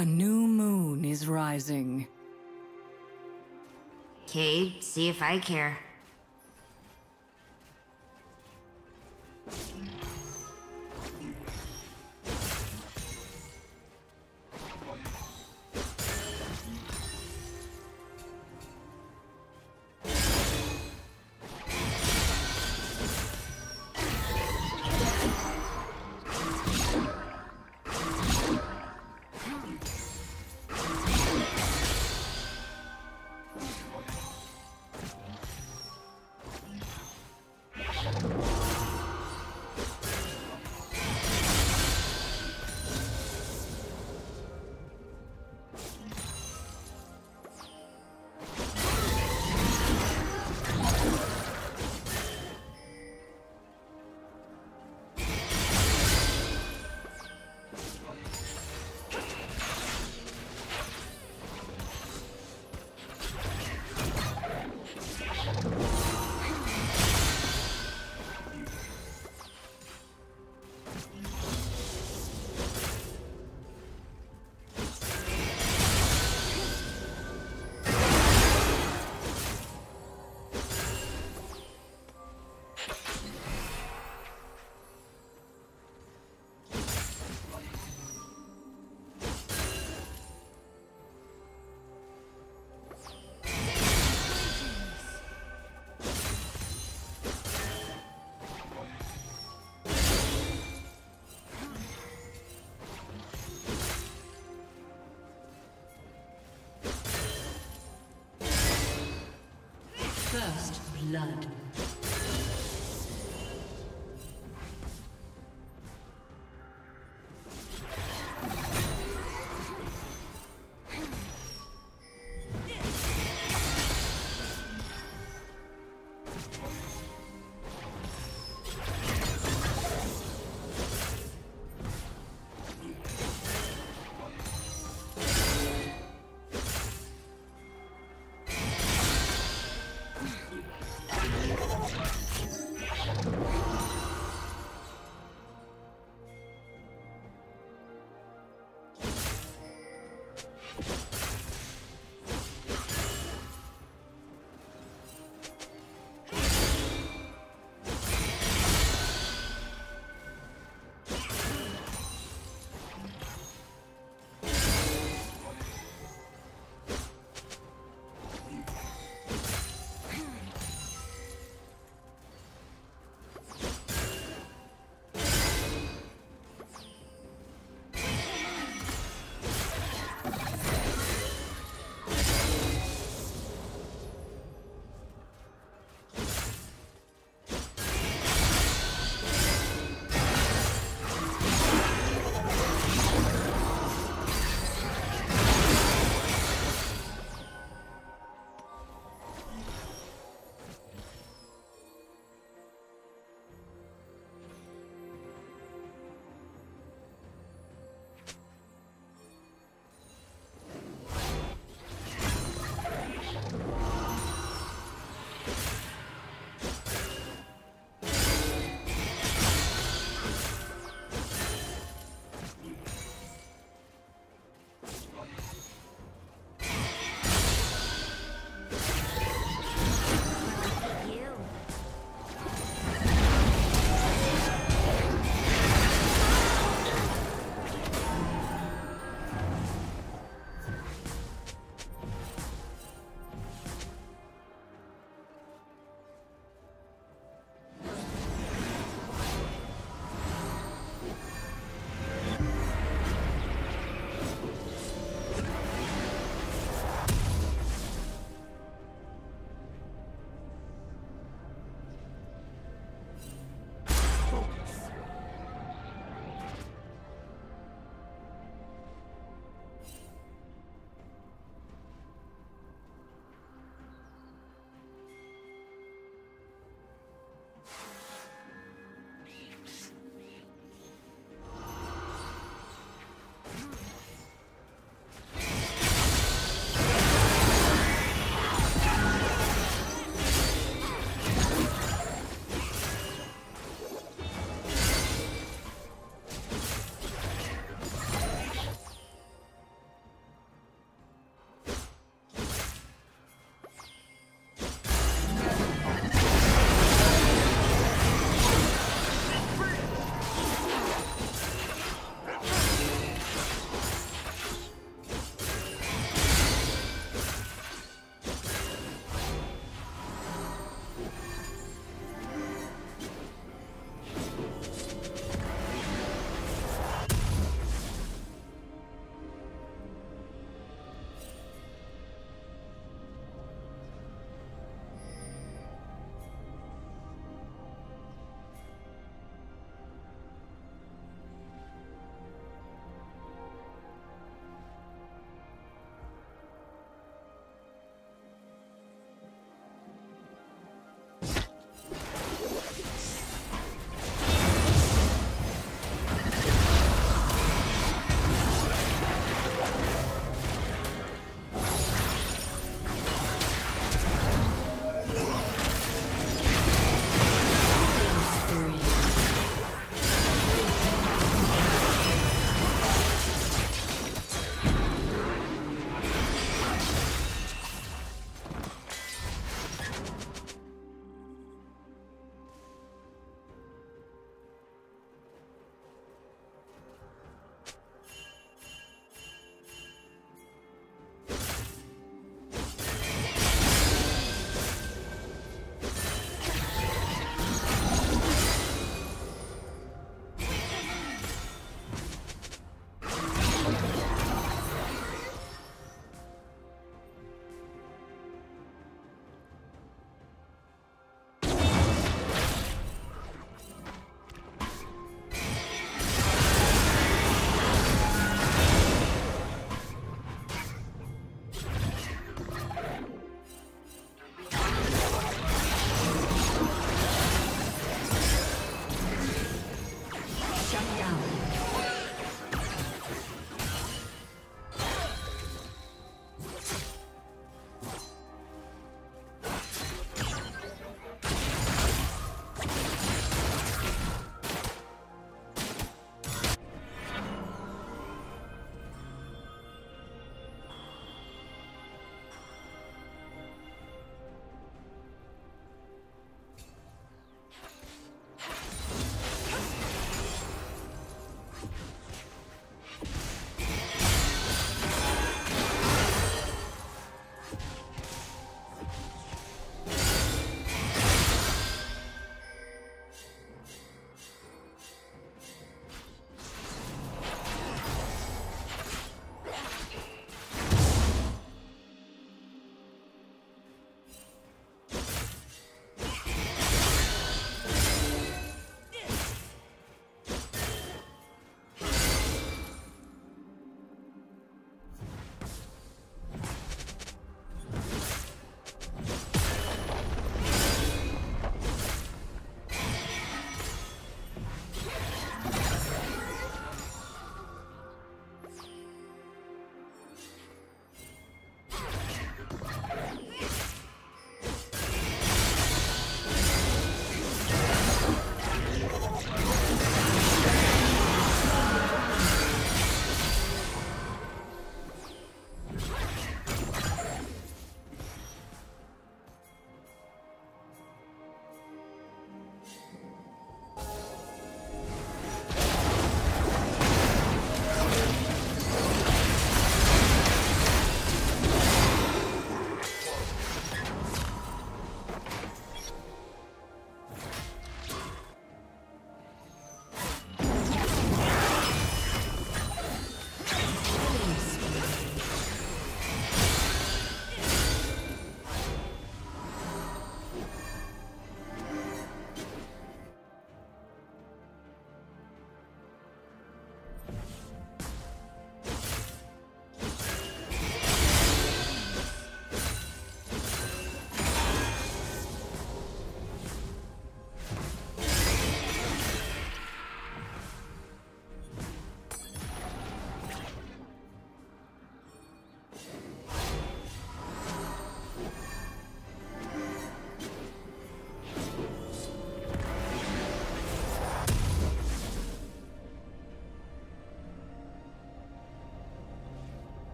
A new moon is rising. Okay, see if I care. First blood.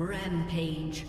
Rampage.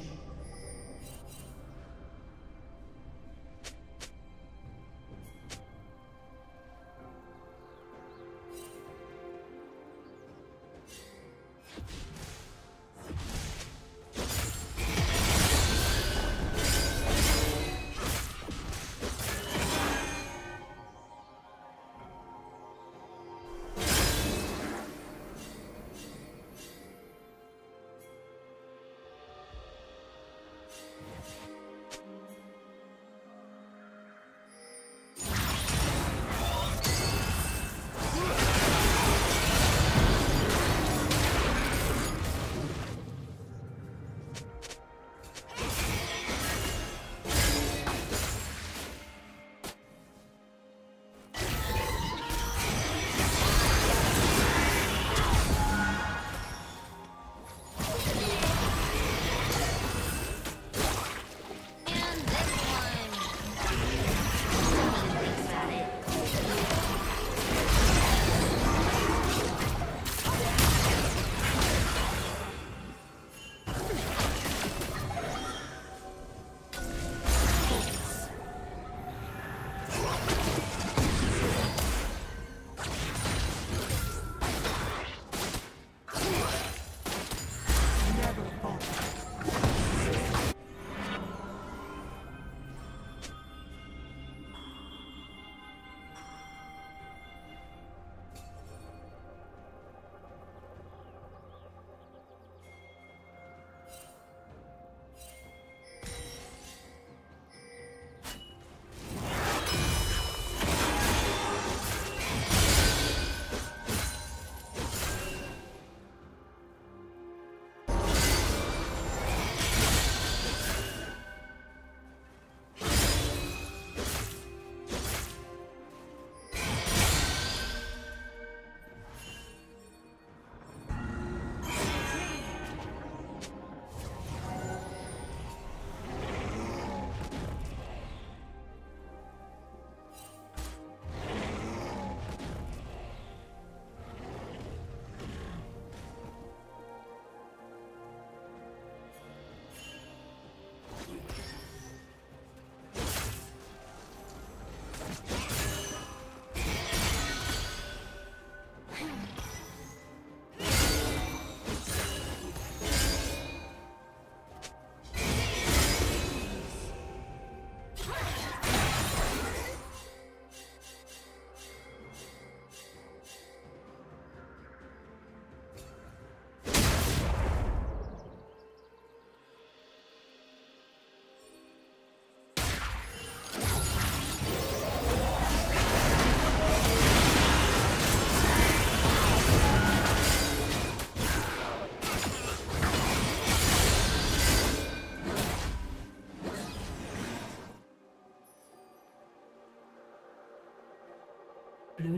Blue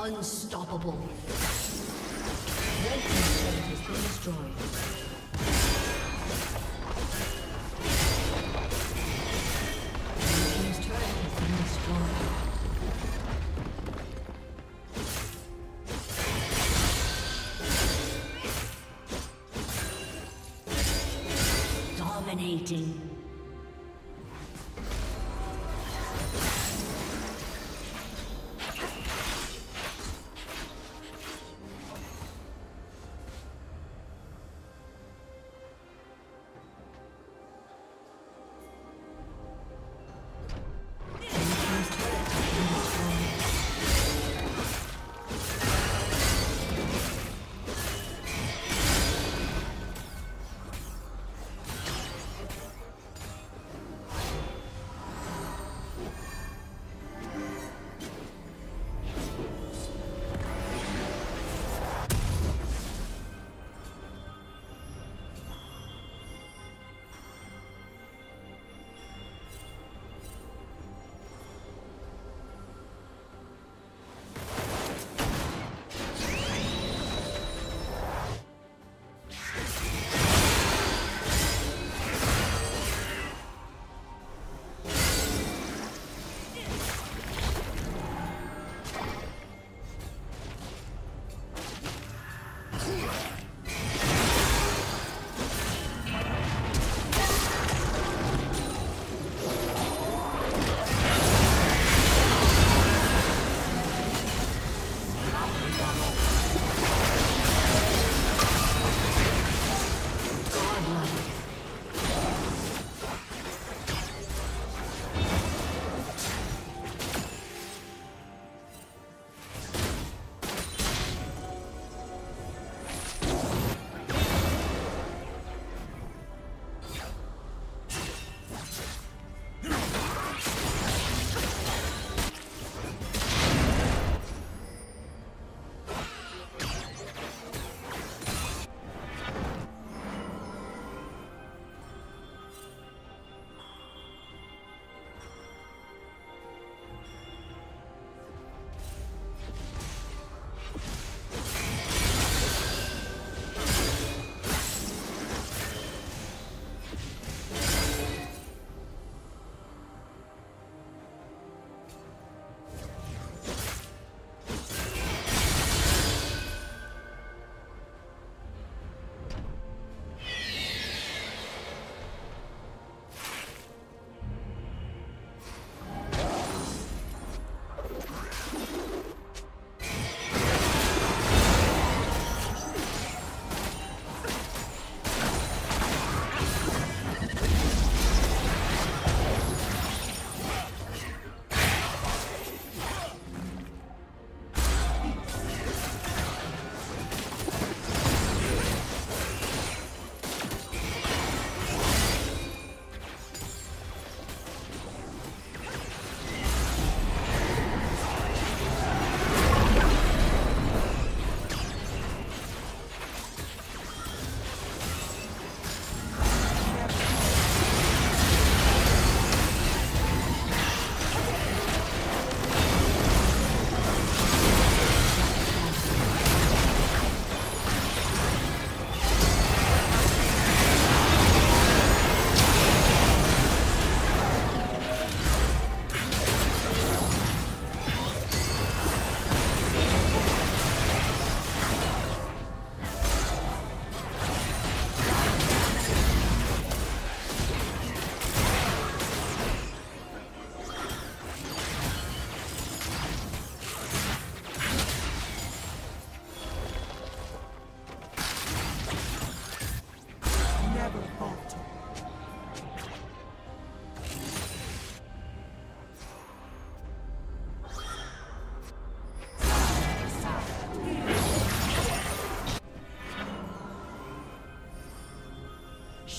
Unstoppable. Red team's turret has been destroyed. Dominating.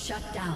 Shut down.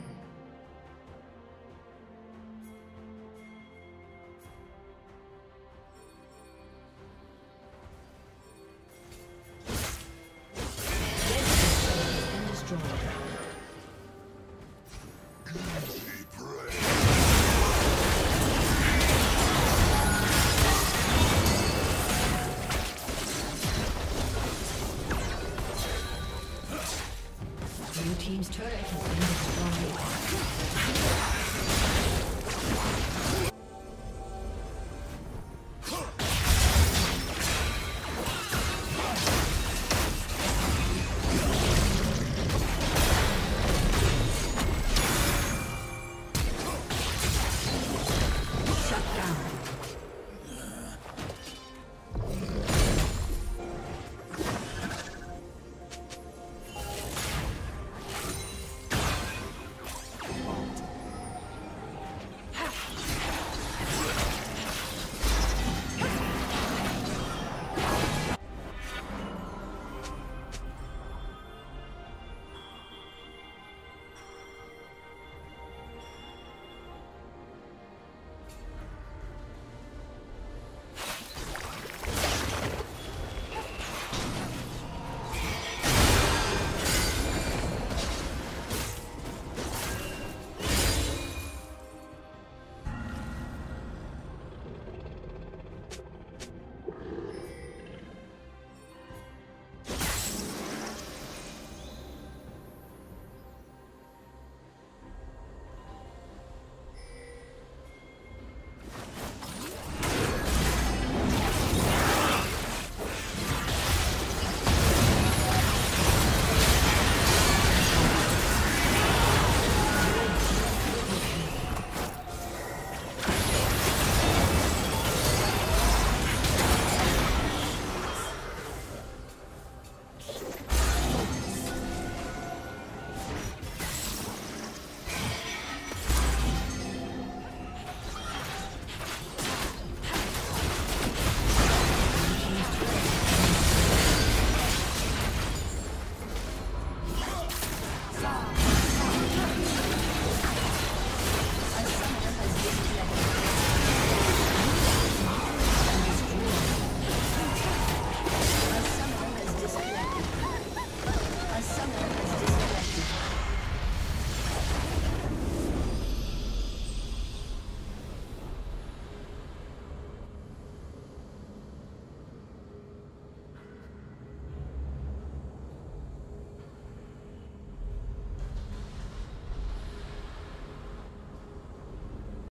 Someone